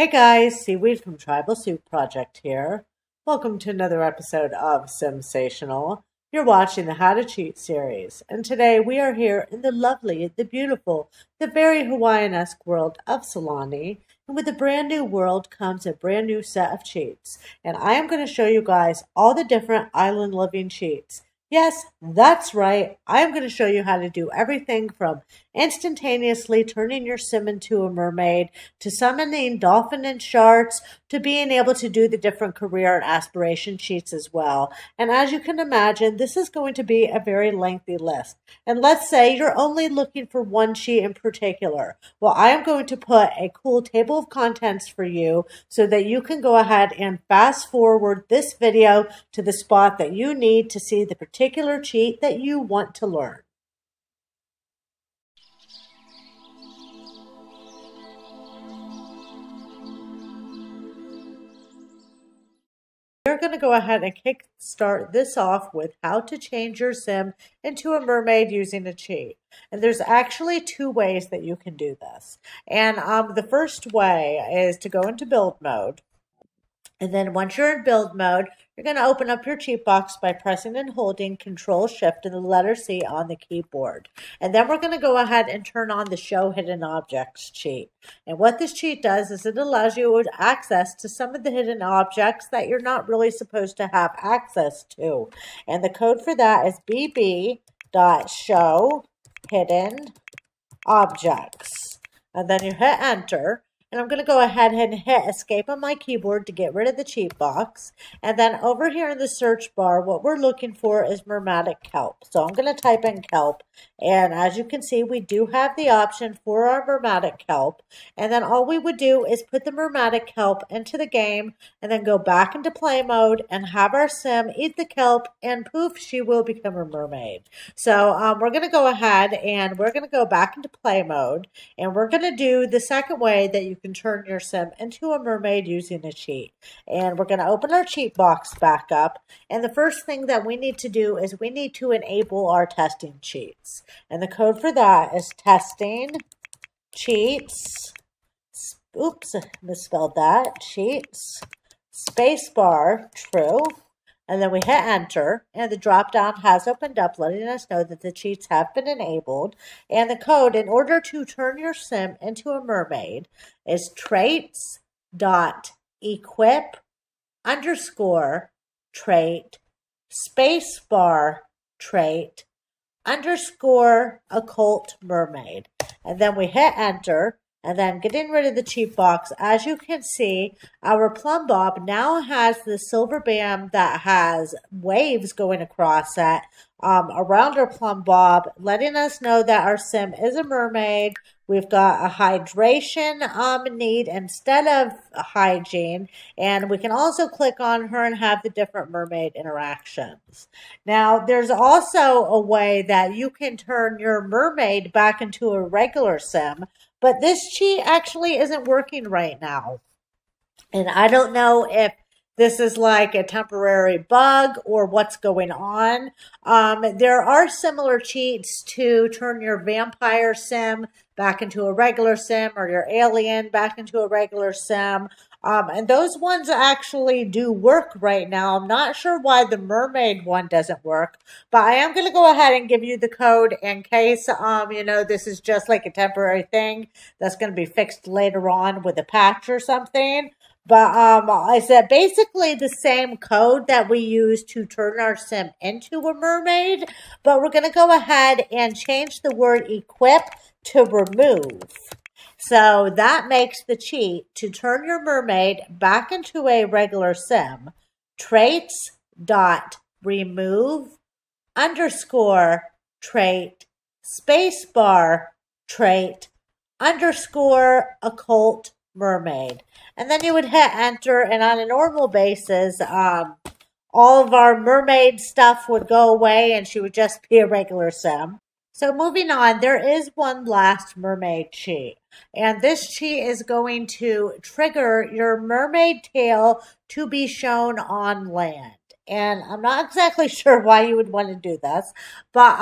Hey guys, Seaweed from Tribal Soup Project here. Welcome to another episode of SIMsational. You're watching the How to Cheat series, and today we are here in the lovely, the beautiful, the very Hawaiian-esque world of Sulani. And with a brand new world comes a brand new set of cheats. And I am going to show you guys all the different island living cheats. Yes, that's right. I'm going to show you how to do everything from instantaneously turning your sim into a mermaid, to summoning dolphin and sharks, to being able to do the different career and aspiration cheats as well. And as you can imagine, this is going to be a very lengthy list. And let's say you're only looking for one cheat in particular. Well, I am going to put a cool table of contents for you so that you can go ahead and fast forward this video to the spot that you need to see the particular cheat that you want to learn. We're going to go ahead and kick start this off with how to change your sim into a mermaid using a cheat. And there's actually two ways that you can do this. And the first way is to go into build mode. And then once you're in build mode, you're going to open up your cheat box by pressing and holding Control-Shift and the letter C on the keyboard. And then we're going to go ahead and turn on the Show Hidden Objects cheat. And what this cheat does is it allows you access to some of the hidden objects that you're not really supposed to have access to. And the code for that is bb.showHiddenObjects. And then you hit Enter. And I'm going to go ahead and hit escape on my keyboard to get rid of the cheat box. And then over here in the search bar, what we're looking for is mermatic kelp. So I'm going to type in kelp. And as you can see, we do have the option for our mermatic kelp. And then all we would do is put the mermatic kelp into the game and then go back into play mode and have our sim eat the kelp, and poof, she will become a mermaid. So we're going to go ahead and we're going to go back into play mode, and we're going to do the second way that you can turn your sim into a mermaid using a cheat. And we're going to open our cheat box back up. And the first thing that we need to do is we need to enable our testing cheats. And the code for that is testing cheats. Oops, misspelled that. Cheats. Spacebar true. And then we hit enter, and the drop down has opened up, letting us know that the cheats have been enabled. And the code in order to turn your sim into a mermaid is traits.equip_trait_spacebar_trait_occultmermaid. And then we hit enter. And then getting rid of the cheat box, as you can see, our plumb bob now has the silver band that has waves going across it around our plumb bob, letting us know that our sim is a mermaid. We've got a hydration need instead of hygiene. And we can also click on her and have the different mermaid interactions. Now, there's also a way that you can turn your mermaid back into a regular sim. But this cheat actually isn't working right now. And I don't know if this is like a temporary bug or what's going on. There are similar cheats to turn your vampire sim back into a regular sim, or your alien back into a regular sim. And those ones actually do work right now. I'm not sure why the mermaid one doesn't work, but I am going to go ahead and give you the code in case, you know, this is just like a temporary thing that's going to be fixed later on with a patch or something. But I said basically the same code that we use to turn our sim into a mermaid, but we're going to go ahead and change the word equip to remove. So that makes the cheat to turn your mermaid back into a regular sim traits.remove_trait spacebar trait_occultmermaid. And then you would hit enter, and on a normal basis, all of our mermaid stuff would go away and she would just be a regular sim. So moving on, there is one last mermaid cheat. And this cheat is going to trigger your mermaid tail to be shown on land. And I'm not exactly sure why you would want to do this, but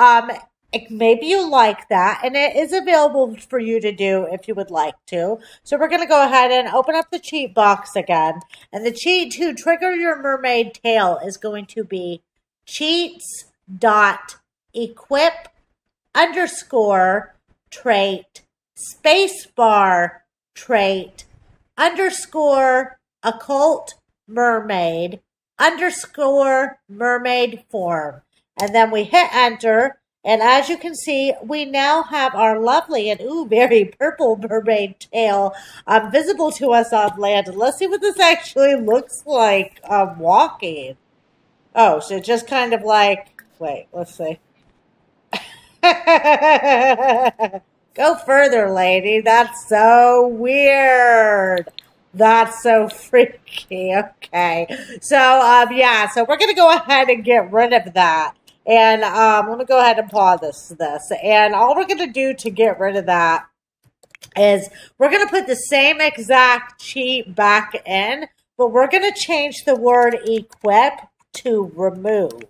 Maybe you like that, and it is available for you to do if you would like to. So we're going to go ahead and open up the cheat box again. And the cheat to trigger your mermaid tail is going to be cheats.equip_trait_trait_occult_mermaid_mermaid form. And then we hit enter. And as you can see, we now have our lovely and very purple mermaid tail visible to us on land. And let's see what this actually looks like walking. Oh, so just kind of like, wait, let's see. Go further, lady. That's so weird. That's so freaky. Okay. So, yeah, so we're going to go ahead and get rid of that. And let me go ahead and pause this. And all we're going to do to get rid of that is we're going to put the same exact cheat back in, but we're going to change the word equip to remove.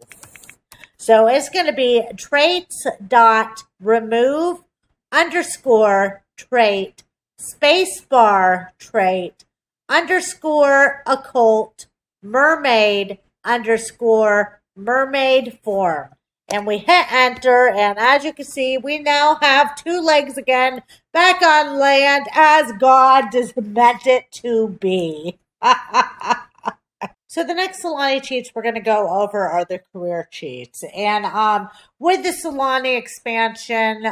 So it's going to be traits.remove_trait.occult_mermaid_mermaid form. And we hit enter, and as you can see, we now have two legs again, back on land as God just meant it to be. So the next Sulani cheats we're going to go over are the career cheats. And with the Sulani expansion,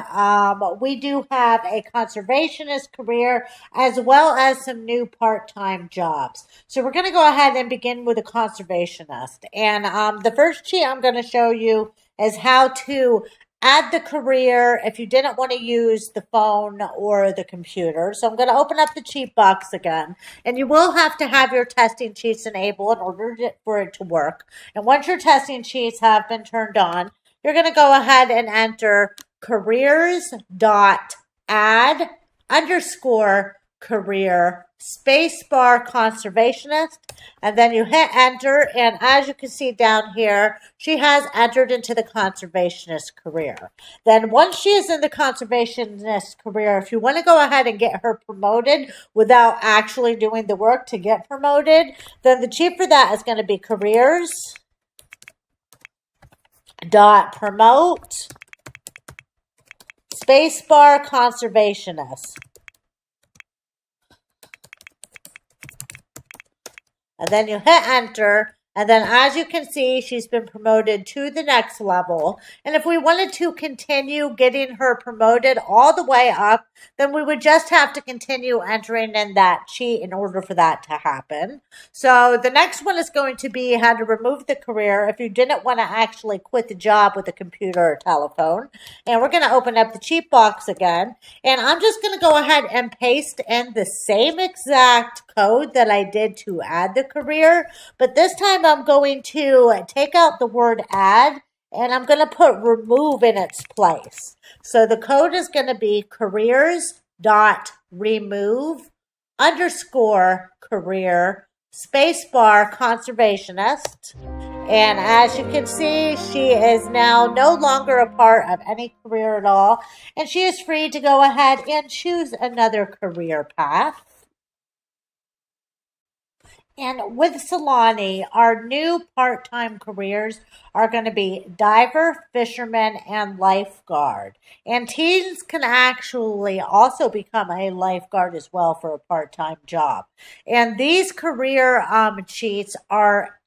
we do have a conservationist career as well as some new part-time jobs. So we're going to go ahead and begin with a conservationist. And the first cheat I'm going to show you is how to add the career if you didn't want to use the phone or the computer. So I'm going to open up the cheat box again. And you will have to have your testing cheats enabled in order for it to work. And once your testing cheats have been turned on, you're going to go ahead and enter careers.add_career_conservationist, and then you hit enter, and as you can see down here, she has entered into the conservationist career. Then once she is in the conservationist career, if you want to go ahead and get her promoted without actually doing the work to get promoted, then the cheat for that is going to be careers.promote.conservationist. And then you hit enter, and then as you can see, she's been promoted to the next level. And if we wanted to continue getting her promoted all the way up, then we would just have to continue entering in that cheat in order for that to happen. So the next one is going to be how to remove the career if you didn't want to actually quit the job with a computer or telephone. And we're going to open up the cheat box again. And I'm just going to go ahead and paste in the same exact code that I did to add the career. But this time I'm going to take out the word add, and I'm going to put remove in its place. So the code is going to be careers.remove_career.conservationist. And as you can see, she is now no longer a part of any career at all, and she is free to go ahead and choose another career path. And with Sulani, our new part-time careers are going to be diver, fisherman, and lifeguard. And teens can actually also become a lifeguard as well for a part-time job. And these career cheats are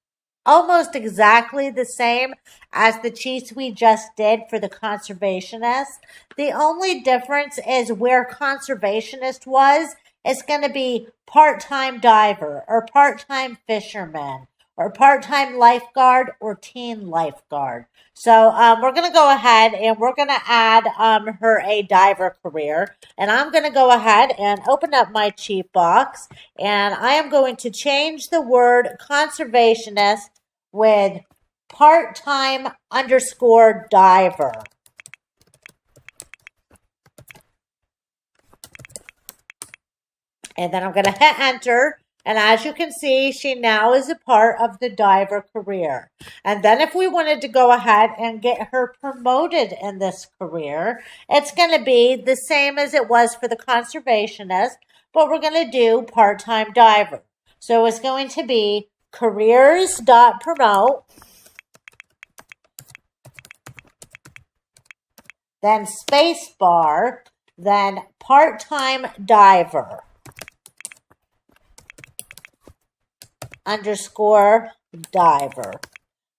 almost exactly the same as the cheats we just did for the conservationist. The only difference is where conservationist was, it's going to be part-time diver or part-time fisherman or part-time lifeguard or teen lifeguard. So we're going to go ahead and we're going to add her a diver career. And I'm going to go ahead and open up my cheat box. And I am going to change the word conservationist with part-time_diver. And then I'm going to hit enter, And as you can see, she now is a part of the diver career. And then if we wanted to go ahead and get her promoted in this career, it's going to be the same as it was for the conservationist, but we're going to do part-time diver. So it's going to be careers.promote, then spacebar, then part-time diver.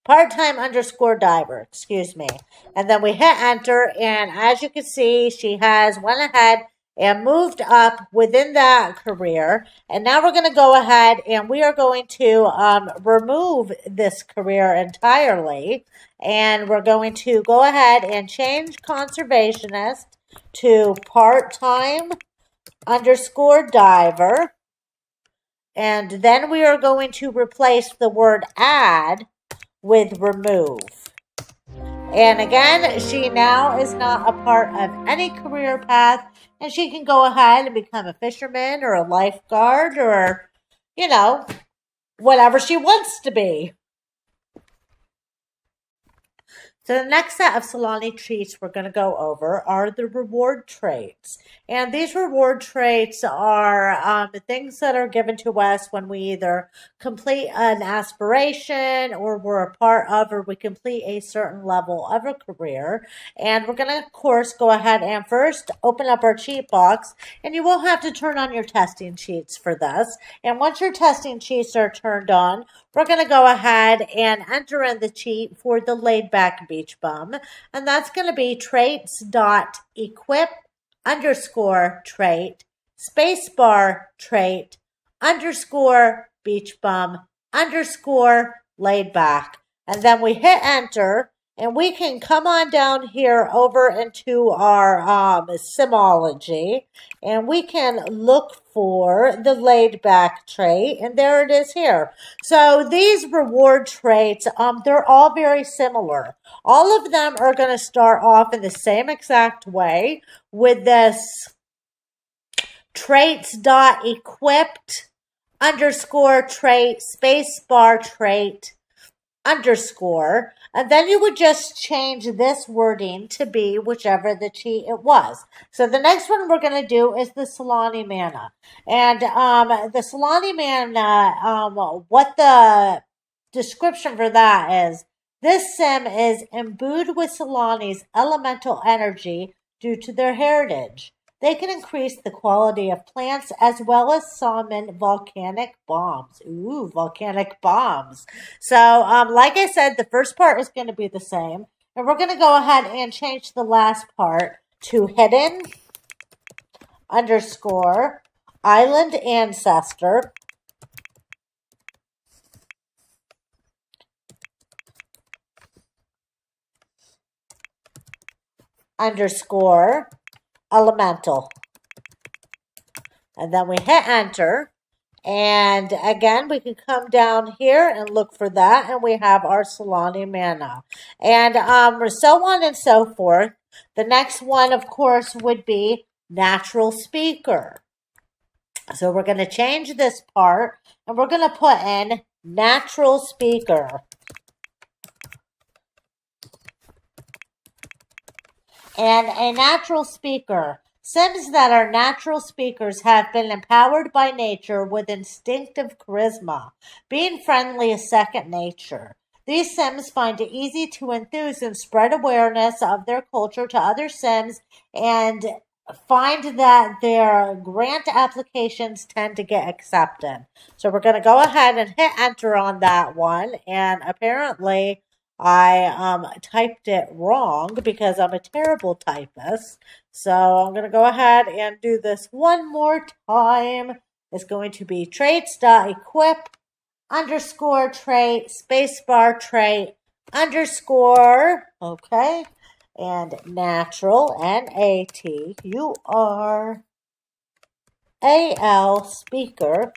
Part-time underscore diver, excuse me. And then we hit enter, and as you can see, she has went ahead and moved up within that career. And now we're going to go ahead and we are going to remove this career entirely. And we're going to go ahead and change conservationist to part-time underscore diver. And then we are going to replace the word add with remove. And again, she now is not a part of any career path, and she can go ahead and become a fisherman or a lifeguard or, you know, whatever she wants to be. So the next set of Sulani traits we're going to go over are the reward traits. And these reward traits are the things that are given to us when we either complete an aspiration or we're a part of, or we complete a certain level of a career. And we're going to, of course, go ahead and first open up our cheat box. And you will have to turn on your testing sheets for this. And once your testing sheets are turned on, we're going to go ahead and enter in the cheat for the laid-back beach bum, and that's going to be traits.equip underscore trait spacebar trait underscore beach bum underscore laid-back. And then we hit enter, and we can come on down here over into our Simology, and we can look for the laid-back trait, and there it is here. So these reward traits, they're all very similar. All of them are going to start off in the same exact way with this traits.equipped underscore trait spacebar trait underscore, and then you would just change this wording to be whichever the cheat it was. So the next one we're going to do is the Sulani Mana. And the Sulani Mana, what the description for that is, this sim is imbued with Sulani's elemental energy due to their heritage. They can increase the quality of plants as well as summon volcanic bombs. Ooh, volcanic bombs. So, like I said, the first part is going to be the same. And we're going to go ahead and change the last part to hidden underscore island ancestor underscore elemental. And then we hit enter, and again we can come down here and look for that, and we have our Sulani Mana, and so on and so forth. The next one, of course, would be natural speaker. So we're going to change this part, and we're going to put in natural speaker. And a natural speaker. Sims that are natural speakers have been empowered by nature with instinctive charisma. Being friendly is second nature. These Sims find it easy to enthuse and spread awareness of their culture to other Sims, and find that their grant applications tend to get accepted. So we're going to go ahead and hit enter on that one, and apparently I typed it wrong because I'm a terrible typist. So I'm going to go ahead and do this one more time. It's going to be traits.equip underscore trait spacebar trait underscore, okay, and natural, N-A-T-U-R-A-L speaker.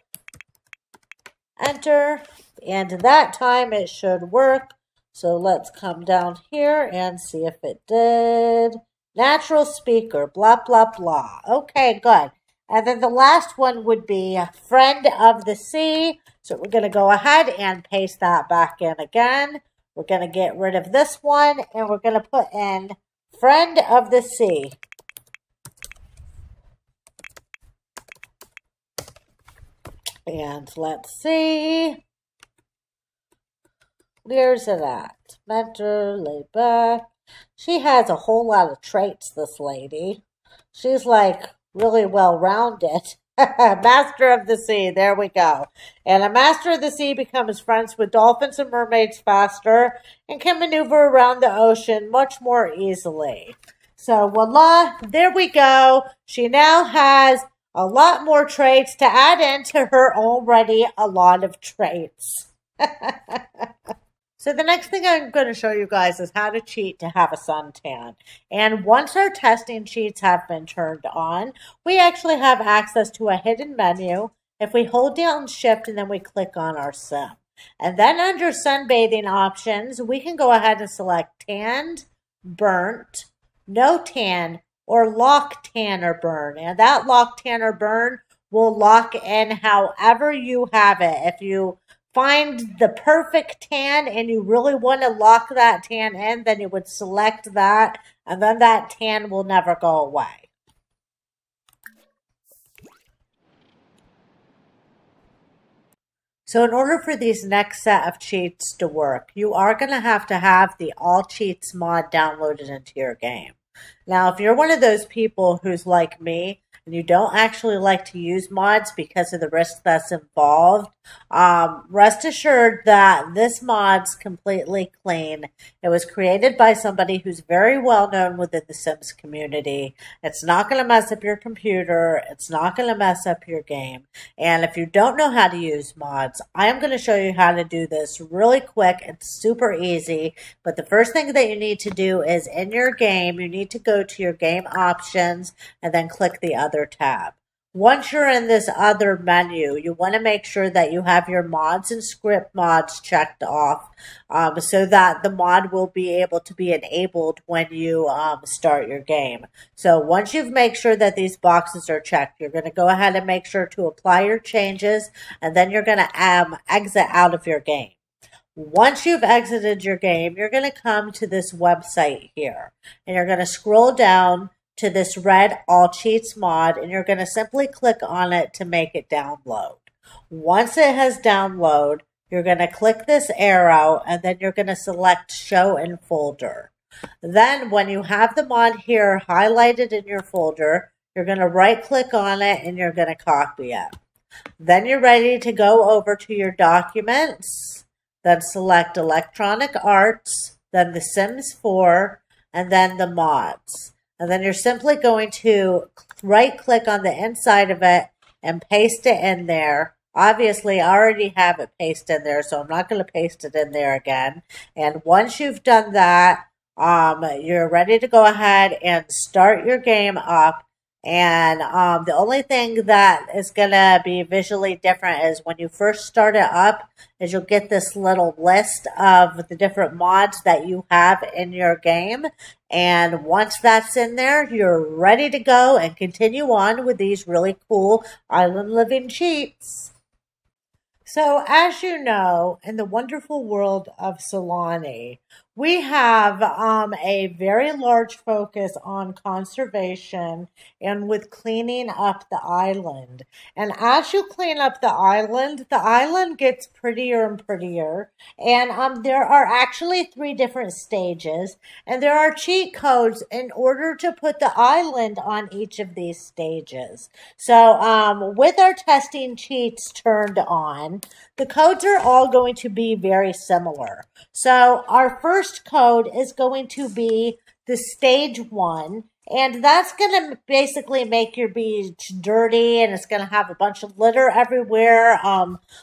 Enter, and that time it should work. So let's come down here and see if it did. Natural speaker, blah, blah, blah. Okay, good. And then the last one would be Friend of the Sea. So we're going to go ahead and paste that back in again. We're going to get rid of this one, and we're going to put in Friend of the Sea. And let's see. Where's it at? Mentor, laid back. She has a whole lot of traits, this lady. She's like really well-rounded. Master of the Sea, there we go. And a master of the sea becomes friends with dolphins and mermaids faster and can maneuver around the ocean much more easily. So voila, there we go. She now has a lot more traits to add into her already a lot of traits. So the next thing I'm going to show you guys is how to cheat to have a suntan. And once our testing sheets have been turned on, we actually have access to a hidden menu if we hold down shift and then we click on our sim. And then under sunbathing options, we can go ahead and select tanned, burnt, no tan, or lock, tan, or burn. And that lock, tan, or burn will lock in however you have it. If you find the perfect tan and you really want to lock that tan in, then you would select that, and then that tan will never go away. So in order for these next set of cheats to work, you are going to have the All Cheats mod downloaded into your game. Now, if you're one of those people who's like me, and you don't actually like to use mods because of the risk that's involved, rest assured that this mod's completely clean. It was created by somebody who's very well known within the Sims community. It's not going to mess up your computer. It's not going to mess up your game. And if you don't know how to use mods, I am going to show you how to do this really quick. It's super easy. But the first thing that you need to do is in your game, you need to go to your game options and then click the other tab. Once you're in this other menu, you want to make sure that you have your mods and script mods checked off so that the mod will be able to be enabled when you start your game. So once you've made sure that these boxes are checked, you're going to go ahead and make sure to apply your changes, and then you're going to exit out of your game. Once you've exited your game, you're going to come to this website here, and you're going to scroll down to this red All Cheats mod, and you're going to simply click on it to make it download. Once it has downloaded, you're going to click this arrow, and then you're going to select Show in Folder. Then when you have the mod here highlighted in your folder, you're going to right-click on it, and you're going to copy it. Then you're ready to go over to your Documents, then select Electronic Arts, then The Sims 4, and then the mods. And then you're simply going to right-click on the inside of it and paste it in there. Obviously, I already have it pasted in there, so I'm not going to paste it in there again. And once you've done that, you're ready to go ahead and start your game up. And the only thing that is going to be visually different is when you first start it up is you'll get this little list of the different mods that you have in your game. And once that's in there, you're ready to go and continue on with these really cool island living cheats. So as you know, in the wonderful world of Sulani, we have a very large focus on conservation and with cleaning up the island. And as you clean up the island gets prettier and prettier. And there are actually 3 different stages. And there are cheat codes in order to put the island on each of these stages. So with our testing cheats turned on, the codes are all going to be very similar. So our first code is going to be the stage 1, and that's going to basically make your beach dirty, and it's going to have a bunch of litter everywhere.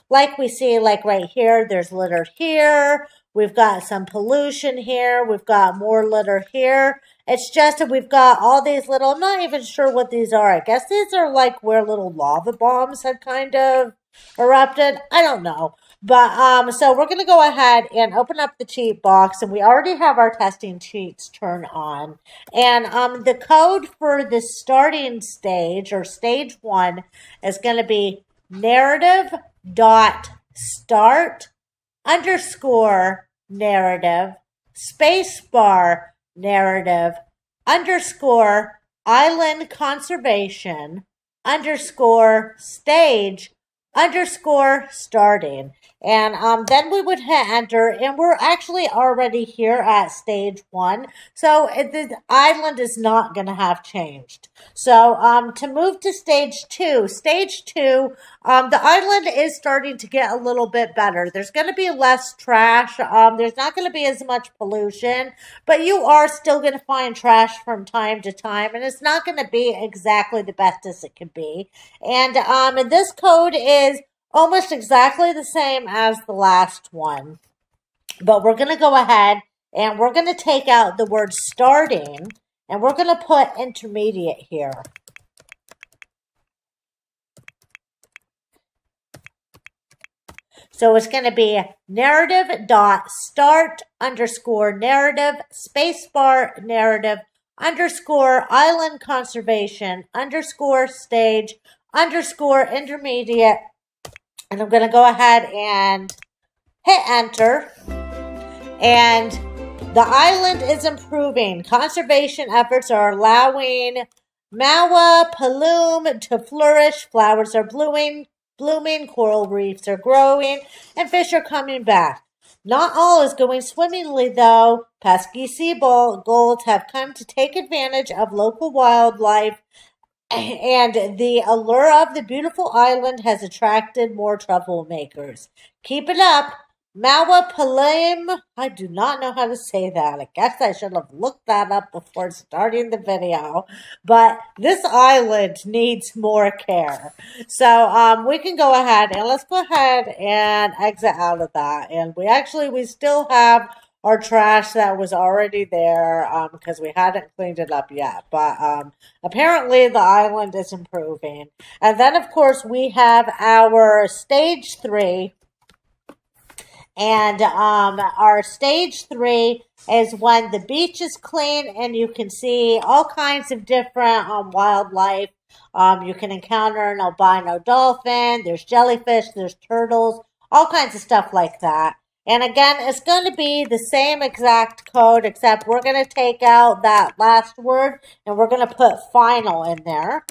Like we see, like right here, there's litter here. We've got some pollution here. We've got more litter here. It's just that we've got all these little, I'm not even sure what these are. I guess these are like where little lava bombs had kind of erupted. I don't know. But so we're going to go ahead and open up the cheat box, and we already have our testing cheats turned on. And the code for the starting stage or stage one is going to be narrative.start_narrative_island_conservation_stage_starting. And then we would hit enter, and we're actually already here at stage one. So the island is not going to have changed. So to move to stage two, the island is starting to get a little bit better. There's going to be less trash. There's not going to be as much pollution, but you are still going to find trash from time to time, and it's not going to be exactly the best as it can be. And this code is almost exactly the same as the last one. But we're going to go ahead and we're going to take out the word starting, and we're going to put intermediate here. So it's going to be narrative.start_narrative.spacebar narrative.island_conservation_stage_intermediate. And I'm going to go ahead and hit enter. And the island is improving. Conservation efforts are allowing Mua Pel'am to flourish. Flowers are blooming, coral reefs are growing, and fish are coming back. Not all is going swimmingly, though. Pesky seagulls have come to take advantage of local wildlife, and the allure of the beautiful island has attracted more troublemakers. Keep it up. Mua Pel'am. I do not know how to say that. I guess I should have looked that up before starting the video. But this island needs more care. So we can go ahead and let's go ahead and exit out of that. And we still have our trash that was already there because we hadn't cleaned it up yet. But apparently the island is improving. And then, of course, we have our stage three. And our stage three is when the beach is clean and you can see all kinds of different wildlife. You can encounter an albino dolphin. There's jellyfish. There's turtles. All kinds of stuff like that. And again, it's going to be the same exact code, except we're going to take out that last word, and we're going to put final in there.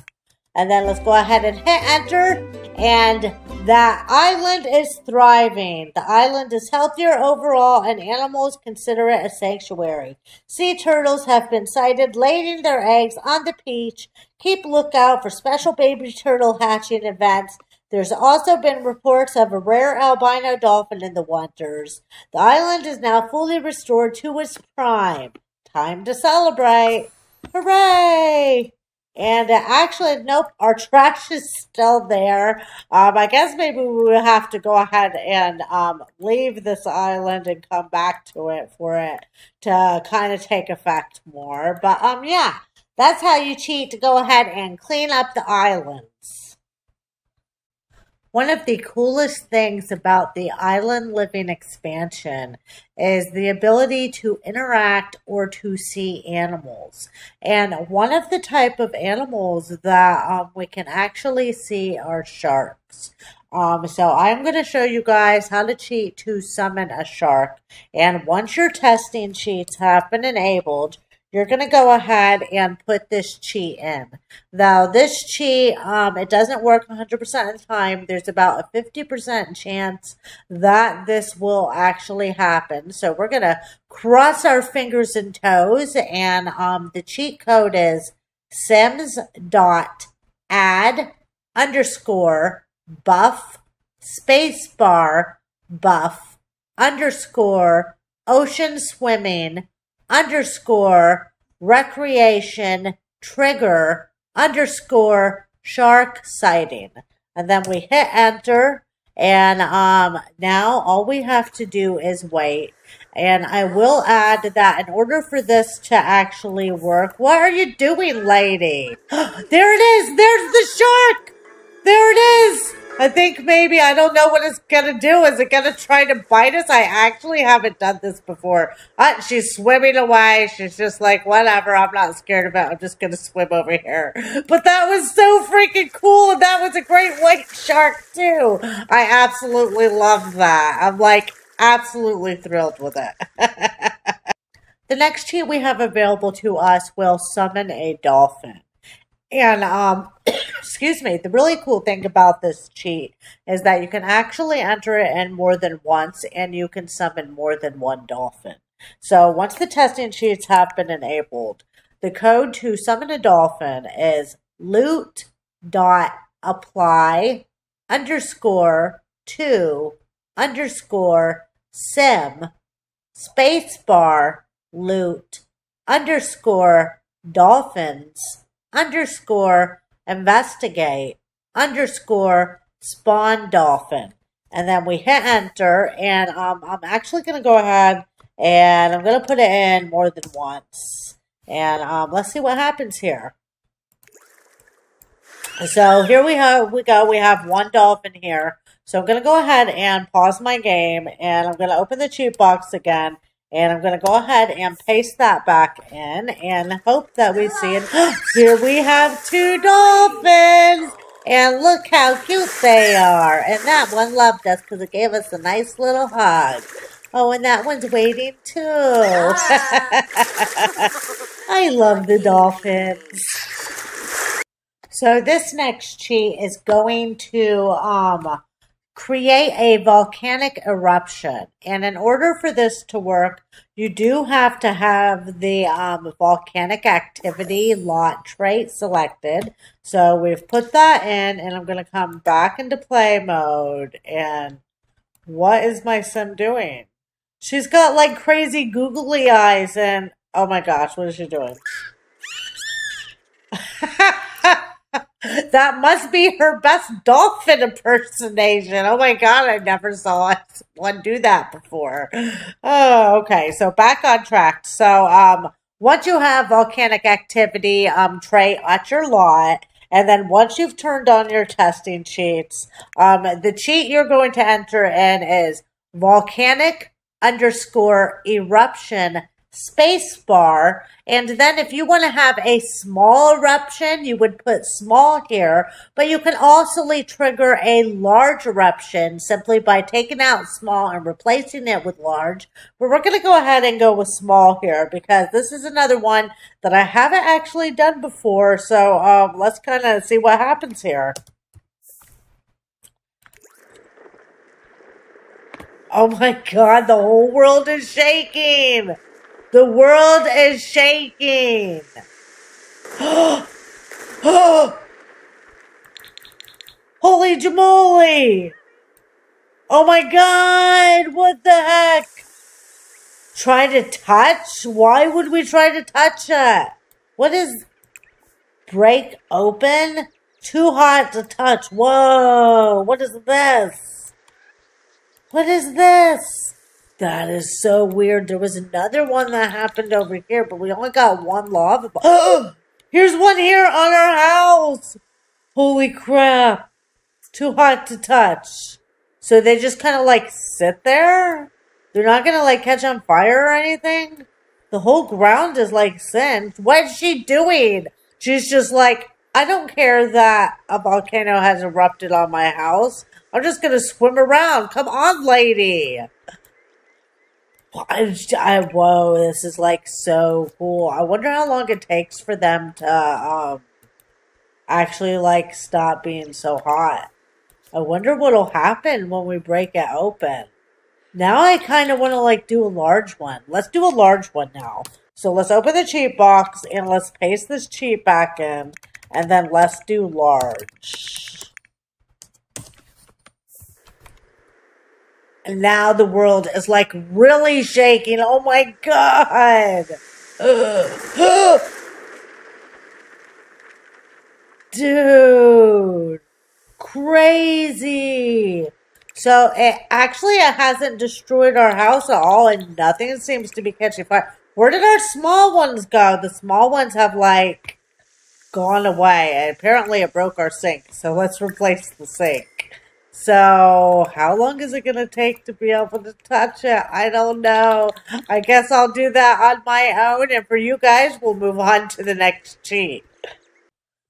And then let's go ahead and hit enter. And that island is thriving. The island is healthier overall, and animals consider it a sanctuary. Sea turtles have been sighted laying their eggs on the beach. Keep lookout for special baby turtle hatching events. There's also been reports of a rare albino dolphin in the waters. The island is now fully restored to its prime. Time to celebrate. Hooray! And actually, nope, our trash is still there. I guess maybe we will have to go ahead and leave this island and come back to it for it to kind of take effect more. But yeah, that's how you cheat to go ahead and clean up the islands. One of the coolest things about the island living expansion is the ability to interact or to see animals. And one of the type of animals that we can actually see are sharks. So I'm going to show you guys how to cheat to summon a shark. And once your testing cheats have been enabled, you're going to go ahead and put this cheat in. Now, this cheat, it doesn't work 100% of the time. There's about a 50% chance that this will actually happen. So we're going to cross our fingers and toes. And the cheat code is sims.add_buff spacebar buff_ocean swimming_recreation trigger_shark sighting. And then we hit enter, and now all we have to do is wait. And I will add that in order for this to actually work, what are you doing, lady? There it is! There's the shark! There it is! I think maybe, I don't know what it's going to do. Is it going to try to bite us? I actually haven't done this before. She's swimming away. She's just like, whatever, I'm not scared of it. I'm just going to swim over here. But that was so freaking cool. And that was a great white shark too. I absolutely love that. I'm like absolutely thrilled with it. The next cheat we have available to us will summon a dolphin. And, excuse me, the really cool thing about this cheat is that you can actually enter it in more than once, and you can summon more than one dolphin. So once the testing cheats have been enabled, the code to summon a dolphin is loot.apply_sim $loot_dolphins_investigate_spawn dolphin. And then we hit enter, and I'm actually going to go ahead and I'm going to put it in more than once. And let's see what happens here. So here we have one dolphin here. So I'm going to go ahead and pause my game, and I'm going to open the cheat box again. And I'm going to go ahead and paste that back in and hope that we see it. Here we have two dolphins. And look how cute they are. And that one loved us because it gave us a nice little hug. Oh, and that one's waiting too. I love the dolphins. So this next cheat is going to create a volcanic eruption. And in order for this to work, you do have to have the volcanic activity lot trait selected. So we've put that in, and I'm going to come back into play mode. And what is my sim doing? She's got like crazy googly eyes, and oh my gosh, what is she doing? That must be her best dolphin impersonation. Oh my God, I never saw one do that before. Oh, okay, so back on track. So once you have volcanic activity trait at your lot, and then once you've turned on your testing cheats, the cheat you're going to enter in is volcanic_eruption. And then if you want to have a small eruption, you would put small here, but you can also trigger a large eruption simply by taking out small and replacing it with large. But we're going to go ahead and go with small here because this is another one that I haven't actually done before. So let's kind of see what happens here. Oh my God, the whole world is shaking. The world is shaking. Holy jamoli. Oh my God, what the heck? Try to touch? Why would we try to touch it? What is break open? Too hot to touch. Whoa, what is this? What is this? That is so weird. There was another one that happened over here, but we only got one lava ball. Oh, here's one here on our house. Holy crap. Too hot to touch. So they just kind of like sit there? They're not going to like catch on fire or anything? The whole ground is like singed. What's she doing? She's just like, I don't care that a volcano has erupted on my house. I'm just going to swim around. Come on, lady. Whoa, this is like so cool. I wonder how long it takes for them to actually like stop being so hot. I wonder what'll happen when we break it open. Now I kind of want to like do a large one. Let's do a large one now. So let's open the cheat box and let's paste this cheat back in, and then let's do large. And now the world is like really shaking. Oh my God. Dude. Crazy. So it hasn't destroyed our house at all, and nothing seems to be catching fire. Where did our small ones go? The small ones have like gone away, and apparently it broke our sink. So let's replace the sink. So how long is it going to take to be able to touch it? I don't know. I guess I'll do that on my own. And for you guys, we'll move on to the next cheat.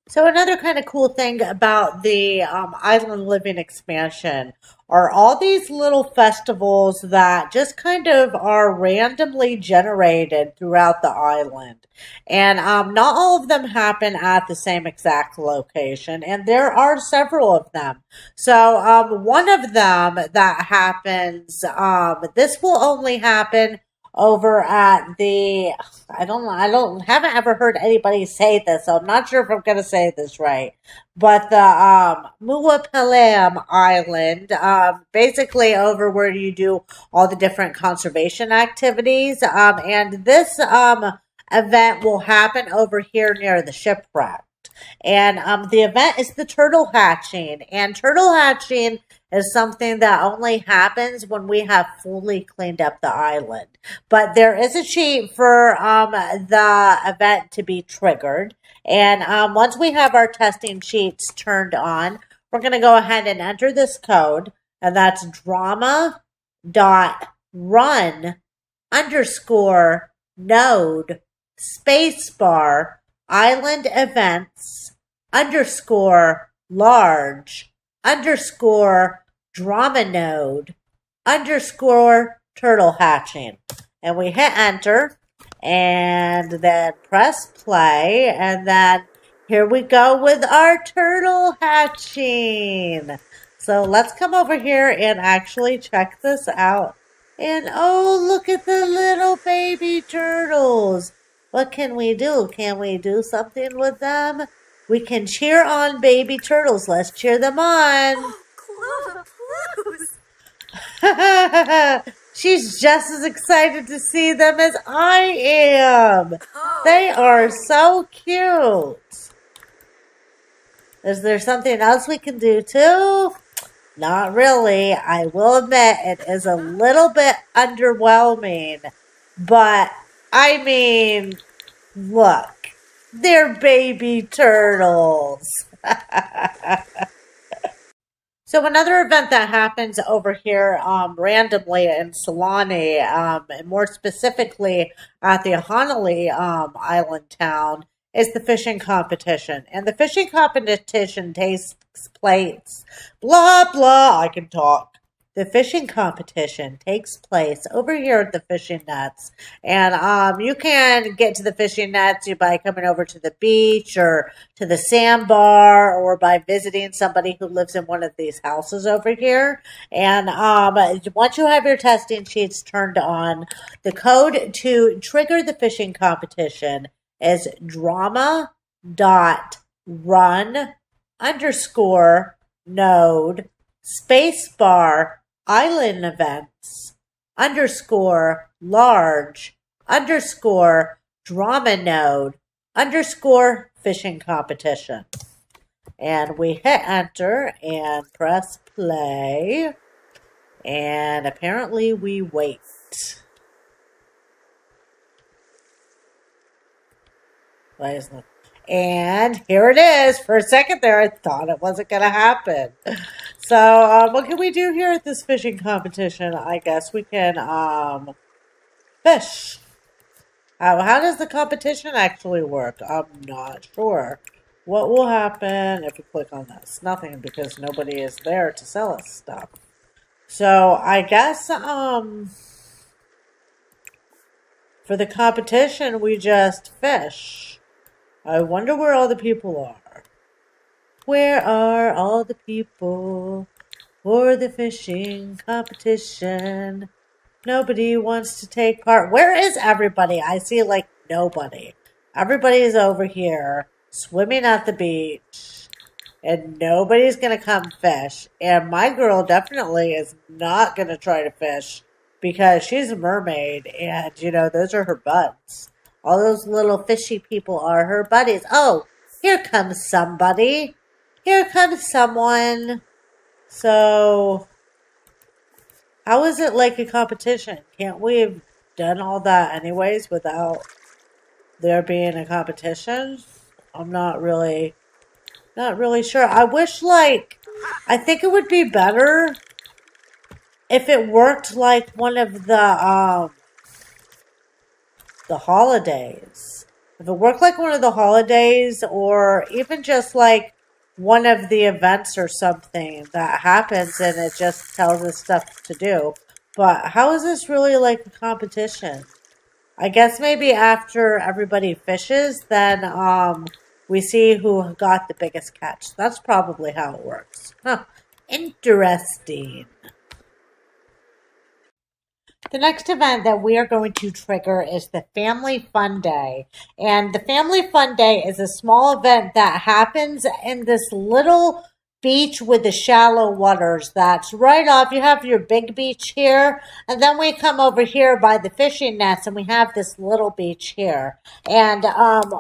So another kind of cool thing about the Island Living expansion are all these little festivals that just kind of are randomly generated throughout the island. And not all of them happen at the same exact location. And there are several of them. So one of them that happens, this will only happen over at the, I haven't ever heard anybody say this, so I'm not sure if I'm going to say this right, but the Mua Pel'am Island, basically over where you do all the different conservation activities, and this event will happen over here near the shipwreck. And the event is the turtle hatching, and turtle hatching is something that only happens when we have fully cleaned up the island. But there is a cheat for the event to be triggered. And once we have our testing cheats turned on, we're going to go ahead and enter this code. And that's drama.run_node spacebar island_events_large_drama_node_turtle hatching. And we hit enter and then press play. And then here we go with our turtle hatching. So let's come over here and actually check this out. And oh, look at the little baby turtles. What can we do? Can we do something with them? We can cheer on baby turtles. Let's cheer them on. Oh, Clova, please. She's just as excited to see them as I am. Oh. They are so cute. Is there something else we can do too? Not really. I will admit it is a little bit underwhelming. But, I mean, look. They're baby turtles. So another event that happens over here randomly in Sulani, and more specifically at the Hanalei island town, is the fishing competition. And the fishing competition takes place. Blah, blah, I can talk. The fishing competition takes place over here at the fishing nets. And you can get to the fishing nets by coming over to the beach or to the sandbar or by visiting somebody who lives in one of these houses over here. And once you have your testing sheets turned on, the code to trigger the fishing competition is drama.run_node spacebar island events_large_drama node_fishing competition. And we hit enter and press play. And apparently we wait. Why isn't it? And here it is. For a second there, I thought it wasn't going to happen. So what can we do here at this fishing competition? I guess we can fish. How does the competition actually work? I'm not sure. What will happen if we click on this? Nothing, because nobody is there to sell us stuff. So I guess for the competition, we just fish. I wonder where all the people are. Where are all the people for the fishing competition? Nobody wants to take part. Where is everybody? I see, like, nobody. Everybody is over here swimming at the beach, and nobody's going to come fish. And my girl definitely is not going to try to fish because she's a mermaid, and, you know, those are her buds. All those little fishy people are her buddies. Oh, here comes somebody. Here comes someone. So, how is it like a competition? Can't we have done all that anyways without there being a competition? I'm not really sure. I wish, like, I think it would be better if it worked like one of the holidays. If it worked like one of the holidays, or even just like one of the events or something that happens, and it just tells us stuff to do. But how is this really like a competition? I guess maybe after everybody fishes, then we see who got the biggest catch. That's probably how it works. Huh. Interesting. The next event that we are going to trigger is the Family Fun Day. And the Family Fun Day is a small event that happens in this little beach with the shallow waters. That's right off. You have your big beach here, and then we come over here by the fishing nets, and we have this little beach here. And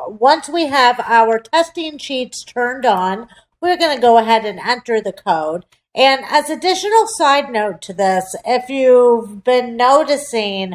once we have our testing sheets turned on, we're going to go ahead and enter the code. And as additional side note to this, if you've been noticing,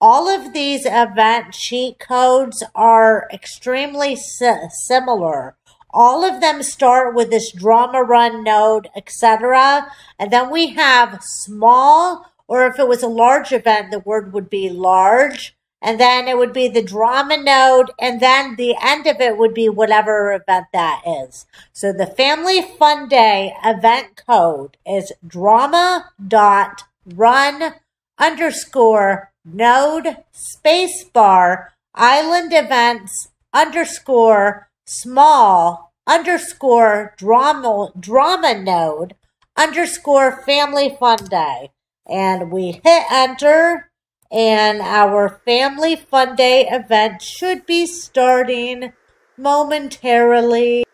all of these event cheat codes are extremely similar. All of them start with this drama run node, etc. And then we have small, or if it was a large event, the word would be large. And then it would be the drama node. And then the end of it would be whatever event that is. So the Family Fun Day event code is drama.run_node spacebar island events_small_drama node_family fun day. And we hit enter, and our Family Fun Day event should be starting momentarily.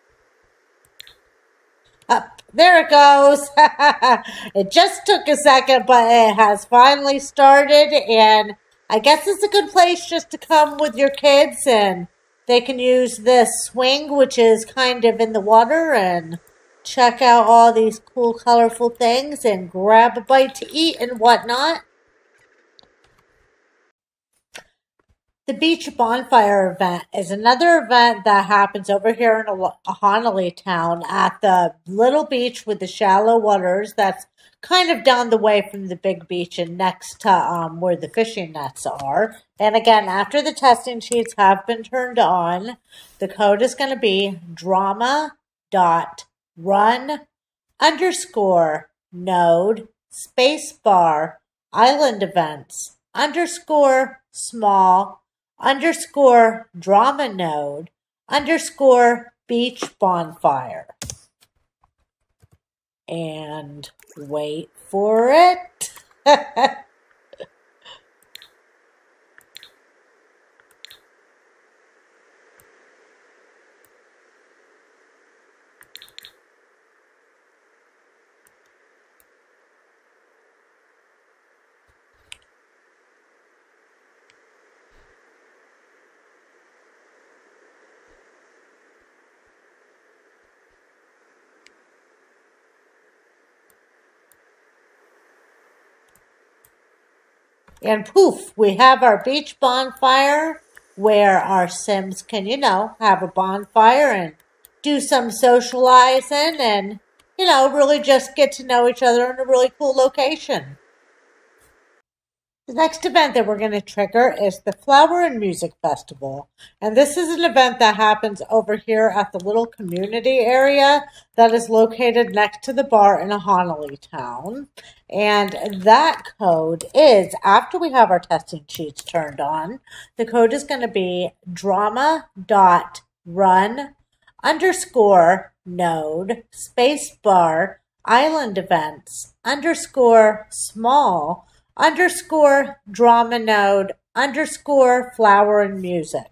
Up there it goes. It just took a second, but it has finally started, and I guess it's a good place just to come with your kids, and they can use this swing, which is kind of in the water, and check out all these cool, colorful things and grab a bite to eat and whatnot. The Beach Bonfire event is another event that happens over here in Ohan'ali town at the little beach with the shallow waters that's kind of down the way from the big beach and next to where the fishing nets are. And again, after the testing sheets have been turned on, the code is going to be drama.run_node spacebar island events_small_drama node_beach bonfire. And wait for it. And poof, we have our beach bonfire where our Sims can, you know, have a bonfire and do some socializing and, you know, really just get to know each other in a really cool location. The next event that we're going to trigger is the Flower and Music Festival. And this is an event that happens over here at the little community area that is located next to the bar in Hanalei town. And that code is, after we have our testing sheets turned on, the code is going to be drama.run_node spacebar island events_small_drama node_flower and music.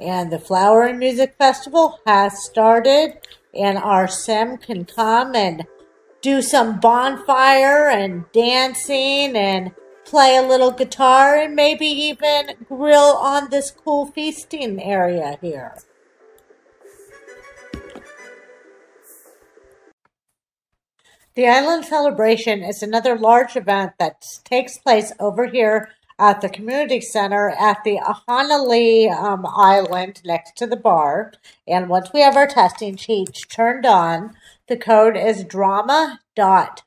and the Flower and Music Festival has started, and our SIM can come and do some bonfire and dancing and play a little guitar and maybe even grill on this cool feasting area here. The Island Celebration is another large event that takes place over here at the community center at the Ohan'ali Island next to the bar. And once we have our testing sheets turned on, the code is drama.run_node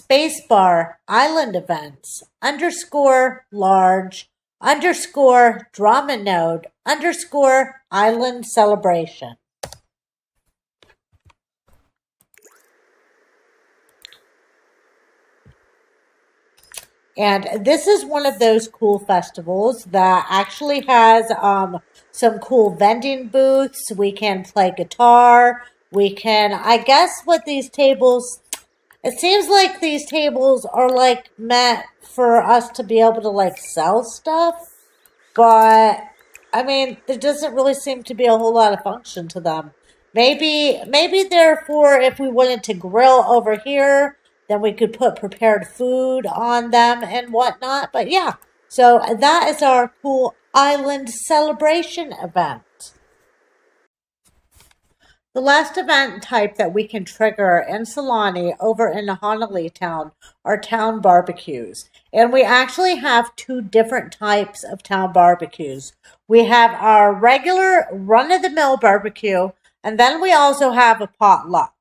/island events_large_drama node_island celebration. And this is one of those cool festivals that actually has some cool vending booths. We can play guitar. We can, I guess what these tables, it seems like these tables are like meant for us to be able to like sell stuff. But, I mean, there doesn't really seem to be a whole lot of function to them. Maybe therefore if we wanted to grill over here, then we could put prepared food on them and whatnot. But yeah, so that is our cool island celebration event. The last event type that we can trigger in Sulani over in Hanalei town are town barbecues. And we actually have two different types of town barbecues. We have our regular run-of-the-mill barbecue, and then we also have a potluck.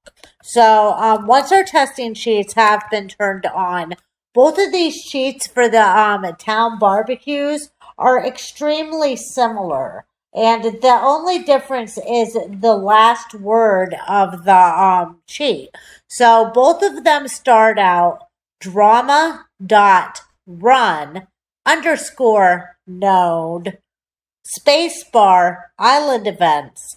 So once our testing sheets have been turned on, both of these sheets for the town barbecues are extremely similar. And the only difference is the last word of the sheet. So both of them start out drama.run_node /island events_small_drama node_,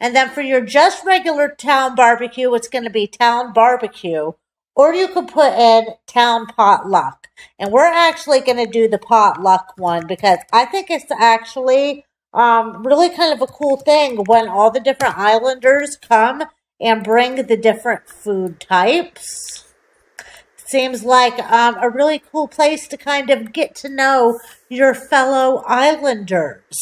and then for your just regular town barbecue, it's going to be town barbecue, or you could put in town potluck. And we're actually going to do the potluck one because I think it's actually really kind of a cool thing when all the different islanders come and bring the different food types. Seems like a really cool place to kind of get to know your fellow islanders.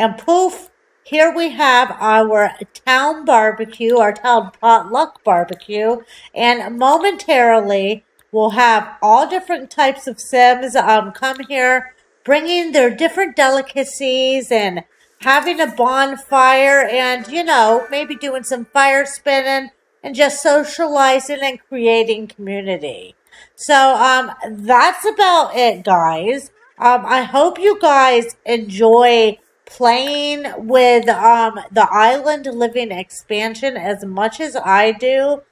And poof, here we have our town barbecue, our town potluck barbecue. And momentarily, we'll have all different types of Sims come here, bringing their different delicacies and having a bonfire and, you know, maybe doing some fire spinning and just socializing and creating community. So that's about it, guys. I hope you guys enjoy playing with the Island Living expansion as much as I do.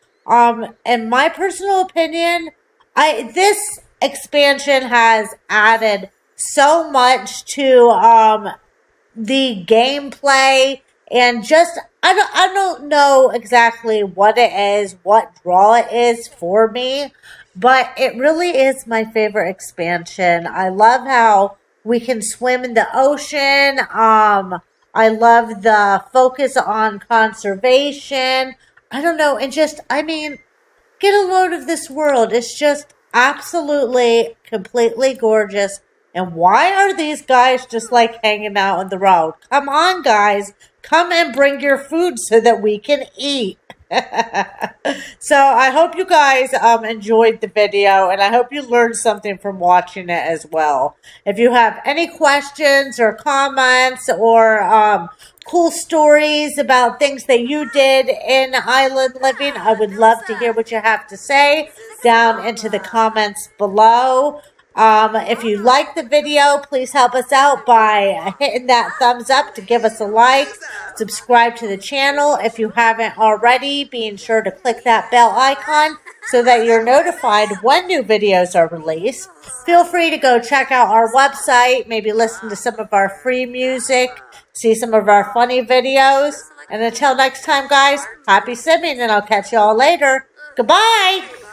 In my personal opinion, this expansion has added so much to the gameplay, and just I don't know exactly what it is, what draw it is for me, but it really is my favorite expansion. I love how we can swim in the ocean. I love the focus on conservation. I don't know. And just, I mean, get a load of this world. It's just absolutely, completely gorgeous. And why are these guys just like hanging out on the road? Come on, guys. Come and bring your food so that we can eat. So I hope you guys enjoyed the video, and I hope you learned something from watching it as well. If you have any questions or comments or cool stories about things that you did in Island Living, I would love to hear what you have to say. down into the comments below. If you like the video, please help us out by hitting that thumbs up to give us a like. Subscribe to the channel if you haven't already, being sure to click that bell icon so that you're notified when new videos are released. Feel free to go check out our website, maybe listen to some of our free music, see some of our funny videos. And until next time, guys, happy simming, and I'll catch you all later. Goodbye!